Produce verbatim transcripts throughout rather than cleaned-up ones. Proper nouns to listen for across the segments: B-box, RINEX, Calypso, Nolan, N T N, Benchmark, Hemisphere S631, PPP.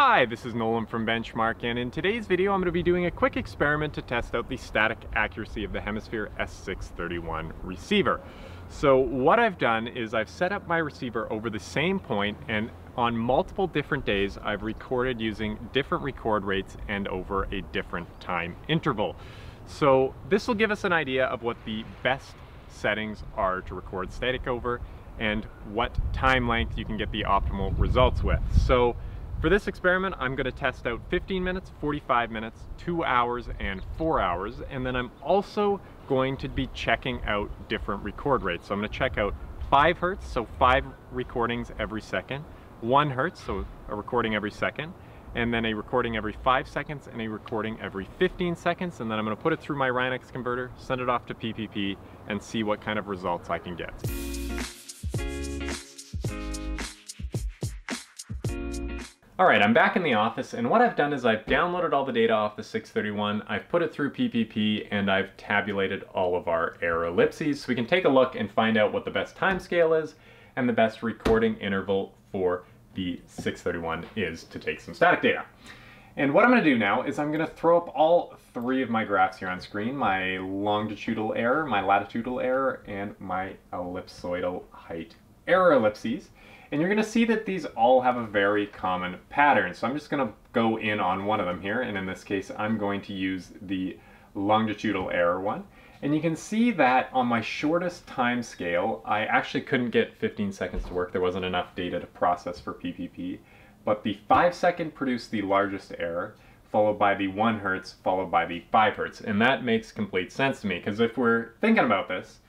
Hi, this is Nolan from Benchmark, and in today's video I'm going to be doing a quick experiment to test out the static accuracy of the Hemisphere S six thirty-one receiver. So what I've done is I've set up my receiver over the same point, and on multiple different days I've recorded using different record rates and over a different time interval. So this will give us an idea of what the best settings are to record static over and what time length you can get the optimal results with. So for this experiment, I'm going to test out fifteen minutes, forty-five minutes, two hours, and four hours, and then I'm also going to be checking out different record rates. So I'm going to check out five hertz, so five recordings every second, one hertz, so a recording every second, and then a recording every five seconds, and a recording every fifteen seconds, and then I'm going to put it through my RINEX converter, send it off to P P P, and see what kind of results I can get. All right, I'm back in the office, and what I've done is I've downloaded all the data off the six thirty-one, I've put it through P P P, and I've tabulated all of our error ellipses, so we can take a look and find out what the best time scale is and the best recording interval for the six thirty-one is to take some static data. And what I'm going to do now is I'm going to throw up all three of my graphs here on screen, my longitudinal error, my latitudinal error, and my ellipsoidal height error ellipses. And you're going to see that these all have a very common pattern. So I'm just going to go in on one of them here, and in this case I'm going to use the longitudinal error one. And you can see that on my shortest time scale, I actually couldn't get fifteen seconds to work. There wasn't enough data to process for P P P. But the five second produced the largest error, followed by the one hertz, followed by the five hertz. And that makes complete sense to me, because if we're thinking about this,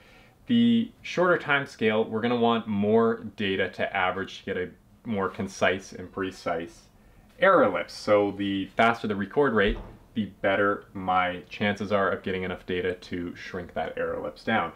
the shorter time scale, we're going to want more data to average to get a more concise and precise error ellipse. So the faster the record rate, the better my chances are of getting enough data to shrink that error ellipse down.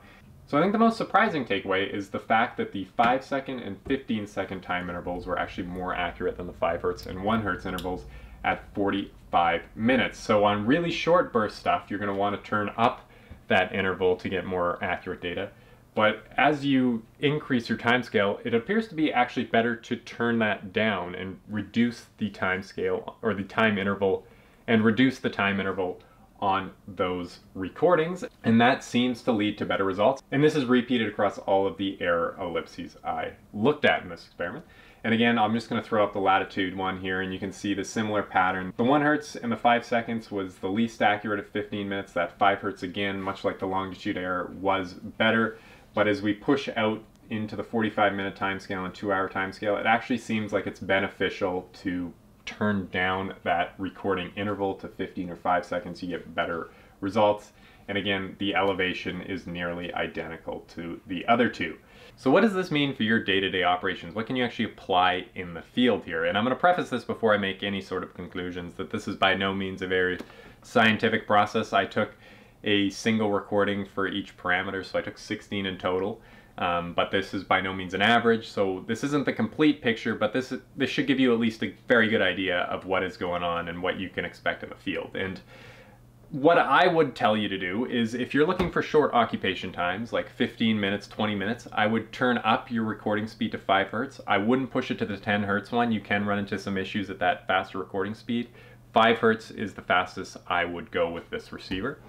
So I think the most surprising takeaway is the fact that the five second and fifteen second time intervals were actually more accurate than the five hertz and one hertz intervals at forty-five minutes. So on really short burst stuff, you're going to want to turn up that interval to get more accurate data. But as you increase your time scale, it appears to be actually better to turn that down and reduce the time scale or the time interval and reduce the time interval on those recordings. And that seems to lead to better results. And this is repeated across all of the error ellipses I looked at in this experiment. And again, I'm just going to throw up the latitude one here, and you can see the similar pattern. The one hertz and the five seconds was the least accurate of fifteen minutes. That five hertz, again, much like the longitude error, was better. But as we push out into the forty-five minute time scale and two hour time scale, it actually seems like it's beneficial to turn down that recording interval to fifteen or five seconds. You get better results. And again, the elevation is nearly identical to the other two. So what does this mean for your day-to-day operations? What can you actually apply in the field here? And I'm going to preface this before I make any sort of conclusions that this is by no means a very scientific process. I took a single recording for each parameter, so I took sixteen in total. Um, but this is by no means an average, so this isn't the complete picture, but this, this should give you at least a very good idea of what is going on and what you can expect in the field. And what I would tell you to do is, if you're looking for short occupation times, like fifteen minutes, twenty minutes, I would turn up your recording speed to five hertz. I wouldn't push it to the ten hertz one. You can run into some issues at that faster recording speed. five hertz is the fastest I would go with this receiver.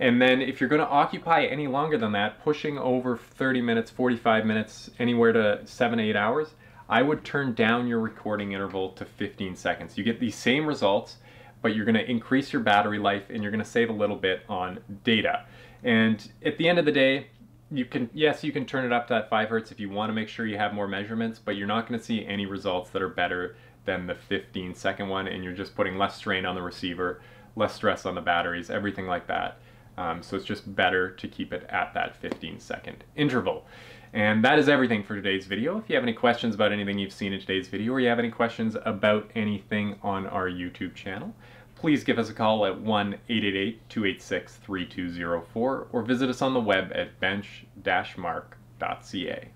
And then if you're going to occupy any longer than that, pushing over thirty minutes, forty-five minutes, anywhere to seven, eight hours, I would turn down your recording interval to fifteen seconds. You get the same results, but you're going to increase your battery life and you're going to save a little bit on data. And at the end of the day, you can, yes, you can turn it up to that five hertz if you want to make sure you have more measurements, but you're not going to see any results that are better than the fifteen second one, and you're just putting less strain on the receiver, less stress on the batteries, everything like that. Um, so it's just better to keep it at that fifteen second interval. And that is everything for today's video. If you have any questions about anything you've seen in today's video, or you have any questions about anything on our YouTube channel, please give us a call at one eight eight eight, two eight six, three two zero four or visit us on the web at bench dash mark dot c a.